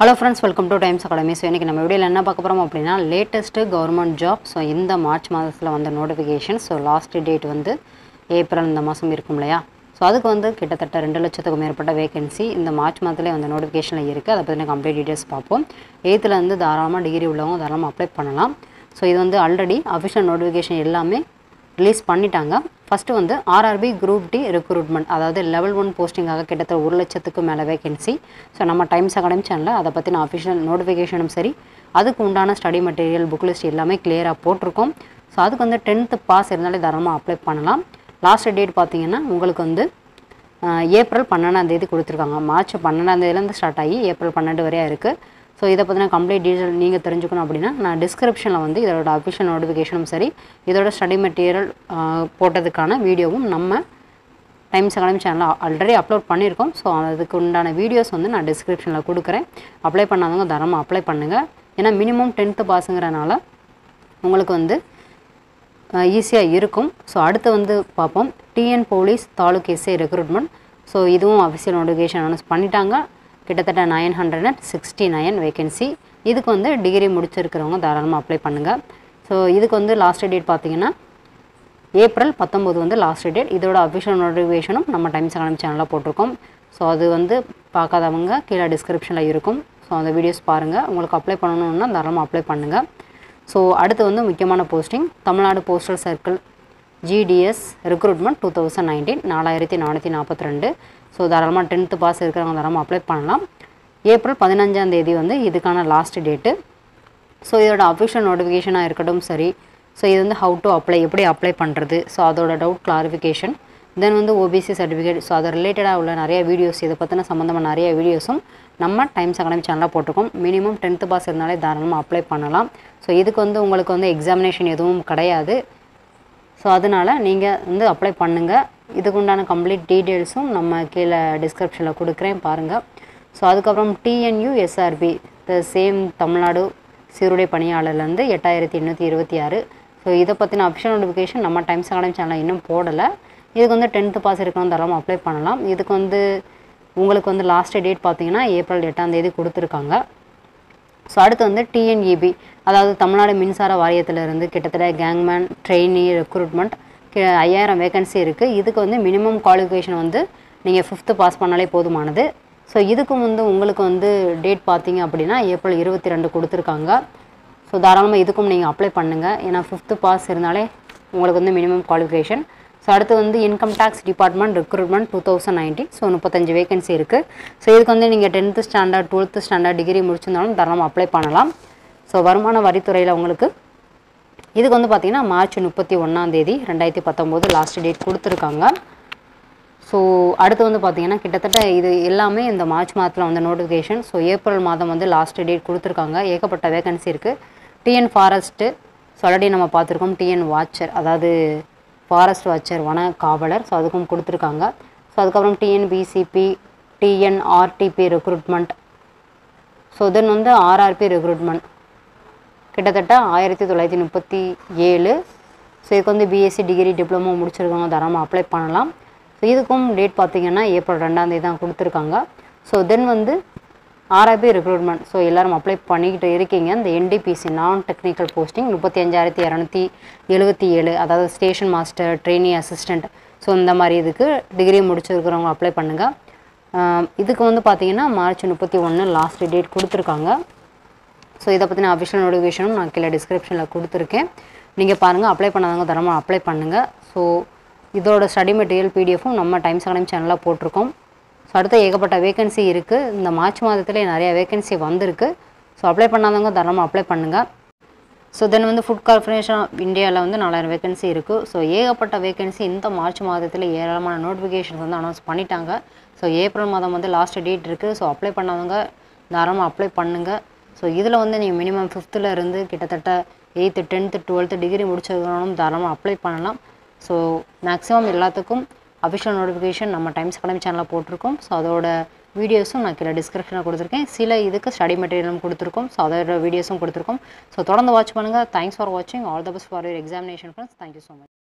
Hello friends, welcome to Times Academy. So, we will talk about the latest government job. So, in the March month, the notification. So, last date is April. So, that's the vacancy in the March month. The notification is complete details. 8th, apply. So, this is already official notification release. First one, the RRB Group D recruitment. That is level 1 posting ஆக கிட்டத்தட்ட 1 லட்சத்துக்கு மேல vacancy. So நம்ம Times academy சேனல்ல அத பத்தின official நோட்டிஃபிகேஷனும் சரி அதுக்கு உண்டான ஸ்டடி மெட்டீரியல் புக் லிஸ்ட் எல்லாமே கிளியரா போட்டுருக்கோம். So அதுக்கு வந்து 10th பாஸ் இருந்தாலே தாராளமா அப்ளை பண்ணலாம். லாஸ்ட் டேட் பாத்தீங்கன்னா உங்களுக்கு வந்து ஏப்ரல் 12ஆம் தேதி கொடுத்திருக்காங்க. மார்ச் 12ஆம் தேதியில இருந்து ஸ்டார்ட் ஆகி ஏப்ரல் 12 வரையா இருக்கு. So இத பத்தின கம்ப்ளீட் டீடைல் நீங்க தெரிஞ்சுக்கணும் அப்படினா நான் டிஸ்கிரிப்ஷன்ல வந்து இதோட ஆபீஷியல் நோட்டிஃபிகேஷனும் சரி இதோட ஸ்டடி மெட்டீரியல் போட்டதுக்கான வீடியோவும் நம்ம டைம்ஸ் அகாடமி சேனல்ல ஆல்ரெடி அப்லோட் பண்ணியிருக்கோம். So அதுக்கு உண்டான வீடியோஸ் வந்து நான் டிஸ்கிரிப்ஷன்ல கொடுக்கிறேன். அப்ளை பண்ணாதவங்க தரமா அப்ளை பண்ணுங்க. ஏனா மினிமம் 10th பாஸ்ங்கறனால உங்களுக்கு வந்து ஈஸியா இருக்கும். So அடுத்து வந்து பாப்போம் TN police taluka SI recruitment. So இதுவும் ஆபீஷியல் நோட்டிஃபிகேஷன் அனௌன்ஸ் பண்ணிட்டாங்க. கிட்டத்தட்ட 969 vacancy. இதுக்கு வந்து டிகிரி முடிச்சிருக்கிறவங்க தாராளமா அப்ளை பண்ணுங்க. சோ இதுக்கு வந்து லாஸ்ட் டேட் பாத்தீங்கன்னா ஏப்ரல் 19 வந்து லாஸ்ட் டேட். இதோட ஆபீஷியல் நோட்டிஃபிகேஷனும் நம்ம டைம்ஸ் அகாடமி சேனல்ல போட்டுருக்கோம். சோ அது வந்து பார்க்காதவங்க கீழ டிஸ்கிரிப்ஷன்ல இருக்கும். சோ அந்த வீடியோஸ் பாருங்க. உங்களுக்கு அப்ளை பண்ணனும்னா தாராளமா அப்ளை பண்ணுங்க. சோ அடுத்து வந்து முக்கியமான posting Tamil Nadu postal circle GDS recruitment 2019 4442. So தாராளமா 10th பாஸ் இருக்குறவங்க தாராளமா அப்ளை பண்ணலாம். ஏப்ரல் 15 ஆம் தேதி வந்து இதுக்கான லாஸ்ட் டேட். சோ இதோட ஆபீஷியல் நோட்டிஃபிகேஷனா இருக்கட்டும் சரி. சோ இது வந்து how to apply எப்படி அப்ளை பண்றது. சோ அதோட டவுட் கிளாரிஃபிகேஷன் தென் வந்து OBC சர்டிபிகேட். சோ அத ரிலேட்டடா உள்ள நிறைய வீடியோஸ் இத பத்தின சம்பந்தமா நிறைய வீடியோஸும் நம்ம டைம்ஸ் அகாடமி சேனல்ல போட்டுருக்கோம். மினிமம் 10th பாஸ் இருந்தாலே தாராளமா அப்ளை பண்ணலாம். சோ இதுக்கு வந்து உங்களுக்கு வந்து எக்ஸாமினேஷன் எதுவும் கிடையாது. So அதனால நீங்க வந்து அப்ளை பண்ணுங்க. இதுக்கு உண்டான கம்ப்ளீட் டீடைல்ஸும் நம்ம கீழ டிஸ்கிரிப்ஷன்ல கொடுக்கிறேன் பாருங்க. So அதுக்கு அப்புறம் TNUSRB the same தமிழ்நாடு சீருடை பணியாளர்ல இருந்து 8826. So இத பத்தின ஆபீஷியல் நோட்டிஃபிகேஷன் நம்ம டைம்ஸ் அகாடமி சேனல்ல இன்னும் போடல. இதுக்கு வந்து 10th பாஸ் இருக்கணும் தாராளமா அப்ளை பண்ணலாம். இதுக்கு வந்து உங்களுக்கு வந்து லாஸ்ட் டேட் பாத்தீங்கன்னா ஏப்ரல் 8ஆம் தேதி கொடுத்திருக்காங்க. So அடுத்து வந்து TNEB அதாவது தமிழ்நாடு மின்சார வாரியத்துல இருந்து கிட்டத்தட்ட கேங்மேன் ட்ரெய்னி ரெக்ரூட்மென்ட் 5000 வேகன்சி இருக்கு. இதுக்கு வந்து மினிமம் குவாலிஃபிகேஷன் வந்து நீங்க 5th பாஸ் பண்ணாலே போதுமானது. So இதுக்கு வந்து உங்களுக்கு வந்து டேட் பாத்தீங்க அப்படினா ஏப்ரல் 22 கொடுத்திருக்காங்க. So தாராளமா இதுக்கும் நீங்க அப்ளை பண்ணுங்க. ஏனா 5th பாஸ் இருந்தாலே உங்களுக்கு வந்து மினிமம் குவாலிஃபிகேஷன். So அடுத்து வந்து income tax department recruitment 2019. So 35 vacancy இருக்கு. So இதுக்கு வந்து நீங்க 10th standard 12th standard degree முடிச்சிருந்தாலும் தாராளமா அப்ளை பண்ணலாம். So வருமான வரித்துறையில உங்களுக்கு இதுக்கு வந்து பாத்தீங்கன்னா மார்ச் 31 ஆம் தேதி 2019 லாஸ்ட் டேட் கொடுத்திருக்காங்க. So அடுத்து வந்து பாத்தீங்கன்னா கிட்டத்தட்ட இது எல்லாமே இந்த மார்ச் மாதத்துல வந்து நோட்டிஃபிகேஷன். So ஏப்ரல் மாதம் வந்து லாஸ்ட் டேட் கொடுத்திருக்காங்க. ஏகப்பட்ட வேகன்சி இருக்கு. TN ஃபாரஸ்ட் ஆல்ரெடி நம்ம பாத்துர்க்கோம். TN வாட்சர் அதாவது ஃபாரஸ்ட் வாட்சர் வன காவலர். சோ அதுக்கும் கொடுத்திருக்காங்க. சோ அதுக்கு அப்புறம் TNBCP TNRTP recruitment. So then வந்து RRB ரெக்ரூட்மென்ட் கிட்டத்தட்ட 1937. சோ இதுக்கு வந்து BSc டிகிரி டிப்ளமோ முடிச்சிருக்கவங்க தாராளமா அப்ளை பண்ணலாம். சோ இதுக்கும் டேட் பாத்தீங்கன்னா ஏப்ரல் 2ஆம் தேதி தான் கொடுத்திருக்காங்க. சோ தென் வந்து RRB recruitment. So எல்லாரும் அப்ளை பண்ணிக்கிட்டு இருக்கீங்க. இந்த N.D.P.C நான் டெக்னிக்கல் போஸ்டிங் 35277 அதாவது station master trainee assistant. So இந்த மாதிரி இதுக்கு டிகிரி முடிச்சிருக்கிறவங்க அப்ளை பண்ணுங்க. இதுக்கு வந்து பாத்தீங்கன்னா மார்ச் 31 லாஸ்ட் டேட் கொடுத்திருக்காங்க. சோ இத பத்தின ஆபீஷியல் நோட்டிஃபிகேஷனும் நான் கீழ டிஸ்கிரிப்ஷன்ல கொடுத்திருக்கேன். நீங்க பாருங்க. அப்ளை பண்ணாதவங்க தாராளமா அப்ளை பண்ணுங்க. சோ இதோட ஸ்டடி மெட்டீரியல் PDFம் நம்ம டைம்ஸ் அகாடமி சேனல்ல போட்டுருக்கோம். சோ அடுத்து ஏகப்பட்ட வேகன்சி இருக்கு. இந்த மார்ச் மாதத்திலே நிறைய வேகன்சி வந்திருக்கு. சோ அப்ளை பண்ணாதவங்க தாராளமா அப்ளை பண்ணுங்க. சோ தென் வந்து ஃபுட் கார்ப்பரேஷன் ஆஃப் இந்தியால வந்து 4000 வேகன்சி இருக்கு. சோ ஏகப்பட்ட வேகன்சி இந்த மார்ச் மாதத்திலே ஏராளமான நோட்டிஃபிகேஷன்ஸ் வந்து அனௌன்ஸ் பண்ணிட்டாங்க. சோ ஏப்ரல் மாதம் வந்து லாஸ்ட் டேட் இருக்கு. சோ அப்ளை பண்ணாதவங்க தாராளமா அப்ளை பண்ணுங்க. சோ இதுல வந்து நீங்க மினிமம் 5thல இருந்து கிட்டத்தட்ட 8th 10th 12th டிகிரி முடிச்சவங்களும் தாராளமா அப்ளை பண்ணலாம். சோ மேக்ஸिमम எல்லாத்துக்கும் ஆபீஷியல் நோட்டிஃபிகேஷன் நம்ம டைம்ஸ் அகாடமி சேனல்ல போட்டுருக்கோம். சோ அதோட வீடியோஸும் நான் கீழ டிஸ்கிரிப்ஷன்ல கொடுத்திருக்கேன். சில இதுக்கு ஸ்டடி மெட்டீரியலும் கொடுத்திருக்கோம். சோ அதோட வீடியோஸும் கொடுத்திருக்கோம். சோ தொடர்ந்து வாட்ச் பண்ணுங்க. Thanks for watching. All the best for your examination friends. Thank you so much.